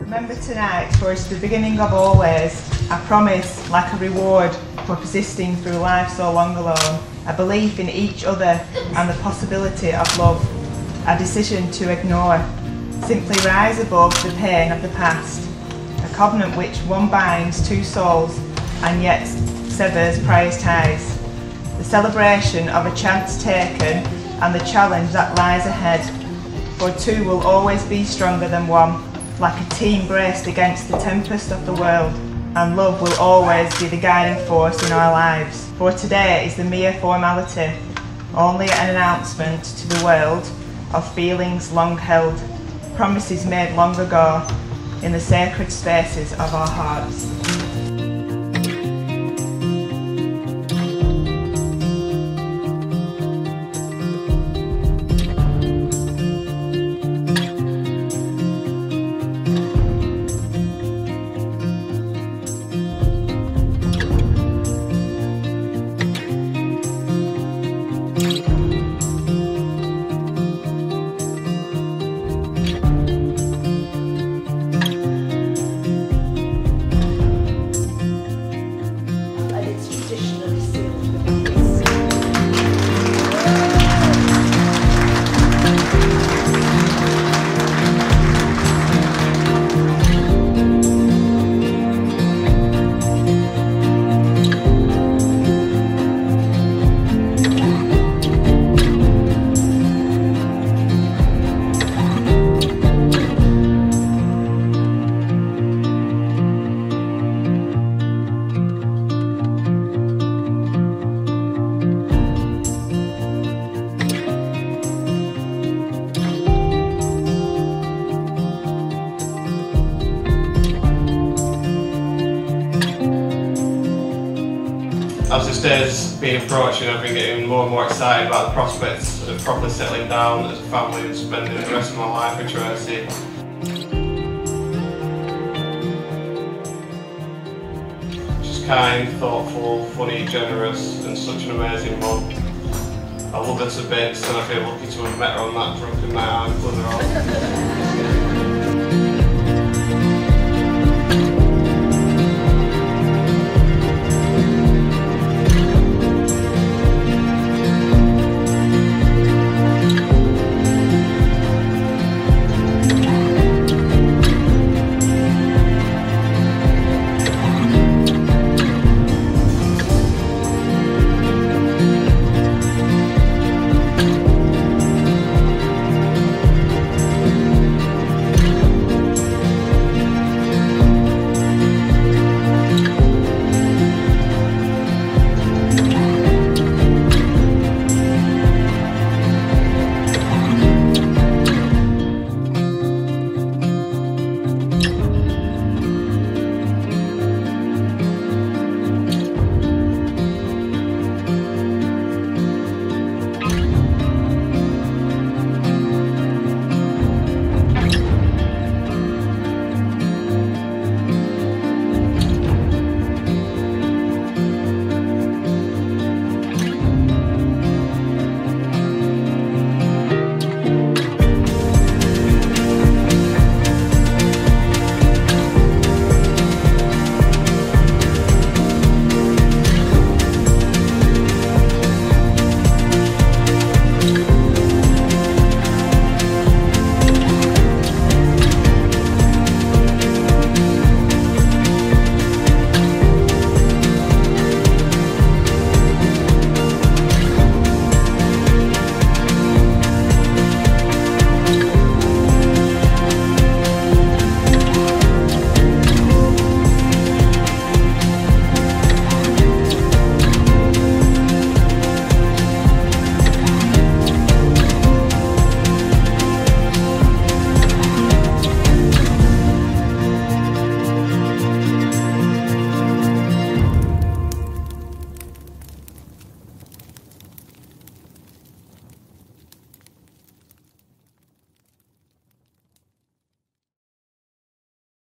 Remember tonight, towards the beginning of always, I promise, like a reward for persisting through life so long alone, a belief in each other and the possibility of love, a decision to ignore, simply rise above the pain of the past, a covenant which one binds two souls and yet severs prize ties, the celebration of a chance taken and the challenge that lies ahead, for two will always be stronger than one, like a team braced against the tempest of the world, and love will always be the guiding force in our lives. For today is the mere formality, only an announcement to the world of feelings long held, promises made long ago, in the sacred spaces of our hearts. As this day's been approaching, I've been getting more and more excited about the prospects of properly settling down as a family and spending the rest of my life with Tracey. She's kind, thoughtful, funny, generous and such an amazing mum. I love her to bits and I feel lucky to have met her on that drunken night out in Clutherall.